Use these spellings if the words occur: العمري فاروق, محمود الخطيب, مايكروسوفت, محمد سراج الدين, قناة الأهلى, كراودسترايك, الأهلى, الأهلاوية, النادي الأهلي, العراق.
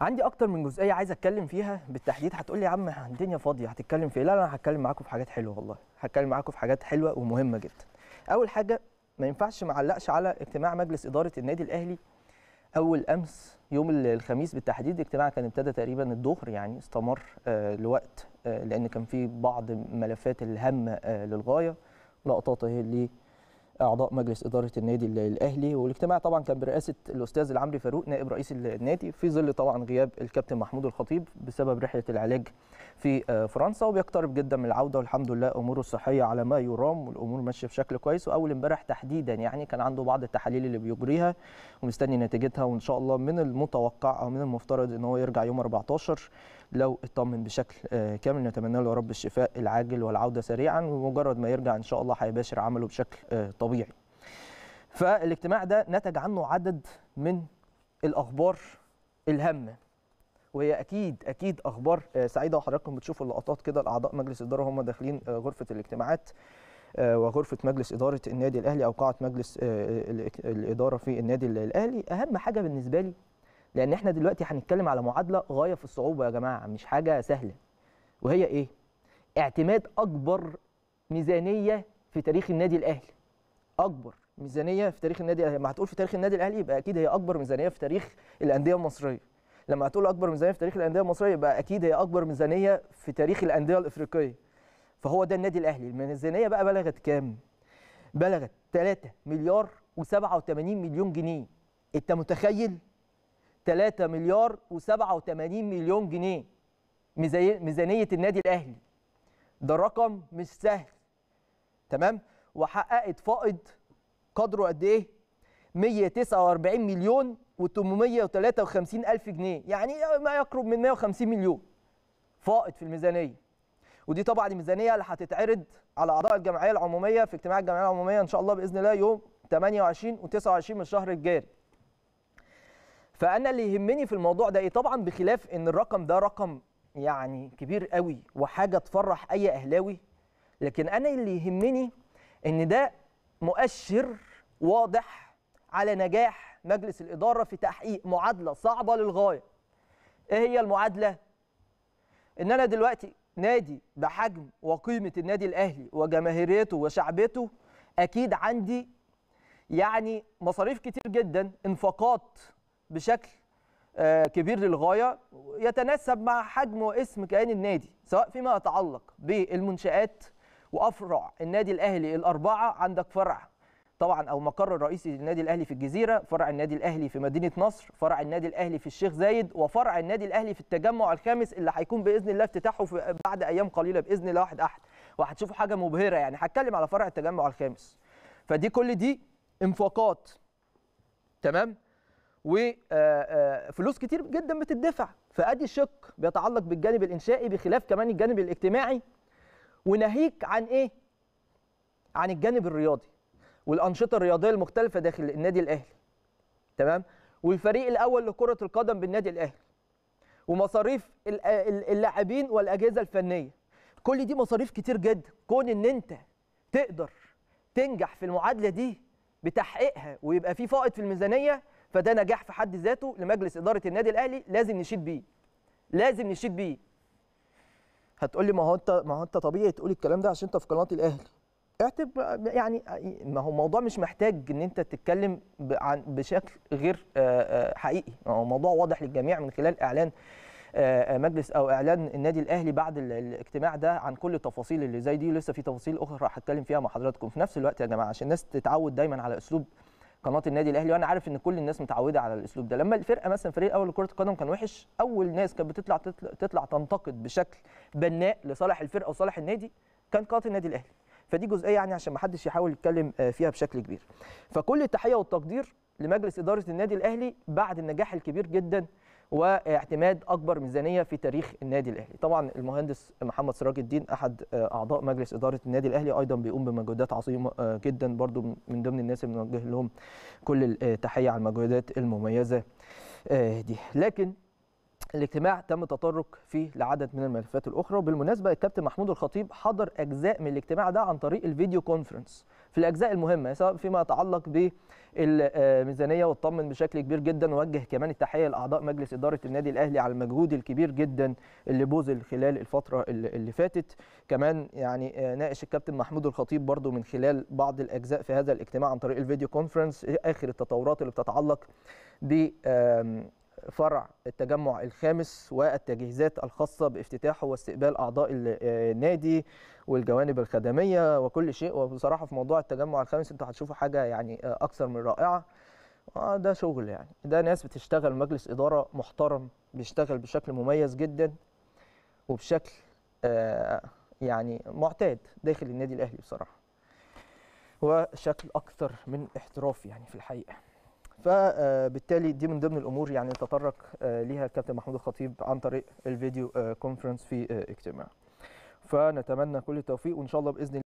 عندي اكتر من جزئيه عايز اتكلم فيها بالتحديد. هتقول لي يا عم الدنيا فاضيه هتتكلم في ايه؟ لا انا هتكلم معاكم في حاجات حلوه والله، هتكلم معاكم في حاجات حلوه ومهمه جدا. اول حاجه ما ينفعش ما علقش على اجتماع مجلس اداره النادي الاهلي اول امس يوم الخميس بالتحديد. الاجتماع كان ابتدى تقريبا الظهر، يعني استمر لوقت لان كان في بعض الملفات الهامه للغايه لقطات اهي اللي اعضاء مجلس اداره النادي الاهلي. والاجتماع طبعا كان برئاسه الاستاذ العمري فاروق نائب رئيس النادي، في ظل طبعا غياب الكابتن محمود الخطيب بسبب رحله العلاج في فرنسا، وبيقترب جدا من العوده والحمد لله اموره الصحيه على ما يرام والامور ماشيه بشكل كويس. واول امبارح تحديدا يعني كان عنده بعض التحاليل اللي بيجريها ومستني نتيجتها، وان شاء الله من المتوقع او من المفترض ان هو يرجع يوم 14 لو اطمن بشكل كامل. نتمنى له يا رب الشفاء العاجل والعوده سريعا، ومجرد ما يرجع ان شاء الله هيباشر عمله بشكل طبيعي. فالاجتماع ده نتج عنه عدد من الاخبار الهامه، وهي اكيد اخبار سعيده، وحضراتكم بتشوفوا اللقطات كده لاعضاء مجلس الاداره هم داخلين غرفه الاجتماعات وغرفه مجلس اداره النادي الاهلي او قاعه مجلس الاداره في النادي الاهلي. اهم حاجه بالنسبه لي، لان احنا دلوقتي هنتكلم على معادله غايه في الصعوبه يا جماعه، مش حاجه سهله، وهي ايه؟ اعتماد اكبر ميزانيه في تاريخ النادي الاهلي. اكبر ميزانيه في تاريخ النادي الاهلي، ما هتقول في تاريخ النادي الاهلي يبقى اكيد هي اكبر ميزانيه في تاريخ الانديه المصريه. لما هتقول اكبر ميزانيه في تاريخ الانديه المصريه يبقى اكيد هي اكبر ميزانيه في تاريخ الانديه الافريقيه. فهو ده النادي الاهلي، الميزانيه بقى بلغت كام؟ بلغت 3 مليار و87 مليون جنيه. انت متخيل؟ 3 مليار و87 مليون جنيه ميزانيه النادي الاهلي. ده رقم مش سهل. تمام؟ وحققت فائض قدره قد ايه؟ 149 مليون و853 ألف جنيه، يعني ما يقرب من 150 مليون فائض في الميزانية. ودي طبعا الميزانية اللي هتتعرض على أعضاء الجمعية العمومية في اجتماع الجمعية العمومية إن شاء الله بإذن الله يوم 28 و29 من الشهر الجاري. فأنا اللي يهمني في الموضوع ده إيه؟ طبعا بخلاف إن الرقم ده رقم يعني كبير قوي وحاجة تفرح أي أهلاوي، لكن أنا اللي يهمني إن ده مؤشر واضح على نجاح مجلس الإدارة في تحقيق معادلة صعبة للغاية. إيه هي المعادلة؟ إن أنا دلوقتي نادي بحجم وقيمة النادي الأهلي وجماهيريته وشعبيته أكيد عندي يعني مصاريف كتير جدا، انفاقات بشكل كبير للغاية يتناسب مع حجم واسم كيان النادي، سواء فيما يتعلق بالمنشآت وأفرع النادي الأهلي الأربعة. عندك فرع طبعا او مقر الرئيسي للنادي الاهلي في الجزيره، فرع النادي الاهلي في مدينه نصر، فرع النادي الاهلي في الشيخ زايد، وفرع النادي الاهلي في التجمع الخامس اللي هيكون باذن الله افتتاحه بعد ايام قليله باذن الله 1/1، وهتشوفوا حاجه مبهره. يعني هتكلم على فرع التجمع الخامس. فدي كل دي انفاقات، تمام، وفلوس كتير جدا بتدفع. فادي الشق بيتعلق بالجانب الانشائي بخلاف كمان الجانب الاجتماعي، وناهيك عن ايه؟ عن الجانب الرياضي والانشطه الرياضيه المختلفه داخل النادي الاهلي، تمام، والفريق الاول لكره القدم بالنادي الاهلي، ومصاريف اللاعبين والاجهزه الفنيه. كل دي مصاريف كتير جدا. كون ان انت تقدر تنجح في المعادله دي بتحقيقها ويبقى في فائض في الميزانيه، فده نجاح في حد ذاته لمجلس اداره النادي الاهلي، لازم نشيد بيه، لازم نشيد بيه. هتقول لي ما هو انت طبيعي تقول الكلام ده عشان انت في قناه الاهلي. اعتبر يعني ما هو الموضوع مش محتاج ان انت تتكلم عن بشكل غير حقيقي، هو موضوع واضح للجميع من خلال اعلان مجلس او اعلان النادي الاهلي بعد الاجتماع ده عن كل التفاصيل اللي زي دي، ولسه في تفاصيل اخرى هتكلم فيها مع حضراتكم. في نفس الوقت يا جماعه عشان الناس تتعود دايما على اسلوب قناه النادي الاهلي، وانا عارف ان كل الناس متعوده على الاسلوب ده. لما الفرقه مثلا فريق الاول لكره القدم كان وحش، اول ناس كانت بتطلع تنتقد بشكل بناء لصالح الفرقه وصالح النادي كان قناه النادي الاهلي. فدي جزئيه يعني عشان ما حدش يحاول يتكلم فيها بشكل كبير. فكل التحيه والتقدير لمجلس اداره النادي الاهلي بعد النجاح الكبير جدا واعتماد اكبر ميزانيه في تاريخ النادي الاهلي. طبعا المهندس محمد سراج الدين احد اعضاء مجلس اداره النادي الاهلي ايضا بيقوم بمجهودات عظيمه جدا، برضو من ضمن الناس اللي بنوجه لهم كل التحيه على المجهودات المميزه دي. لكن الاجتماع تم التطرق فيه لعدد من الملفات الأخرى. وبالمناسبة الكابتن محمود الخطيب حضر أجزاء من الاجتماع ده عن طريق الفيديو كونفرنس في الأجزاء المهمة سواء فيما يتعلق بالميزانية، واطمن بشكل كبير جدا. ووجه كمان التحية لأعضاء مجلس إدارة النادي الأهلي على المجهود الكبير جدا اللي بوذل خلال الفترة اللي فاتت. كمان يعني ناقش الكابتن محمود الخطيب برضو من خلال بعض الأجزاء في هذا الاجتماع عن طريق الفيديو كونفرنس آخر التطورات اللي بتتعلق ب فرع التجمع الخامس والتجهيزات الخاصة بافتتاحه واستقبال أعضاء النادي والجوانب الخدمية وكل شيء. وبصراحة في موضوع التجمع الخامس انتوا هتشوفوا حاجة يعني أكثر من رائعة. ده شغل يعني، ده ناس بتشتغل، مجلس إدارة محترم بيشتغل بشكل مميز جدا وبشكل يعني معتاد داخل النادي الأهلي بصراحة، وشكل أكثر من احتراف يعني في الحقيقة. فبالتالي دي من ضمن الامور يعني تطرق ليها الكابتن محمود الخطيب عن طريق الفيديو كونفرنس في اجتماع. فنتمنى كل التوفيق وان شاء الله باذن الله.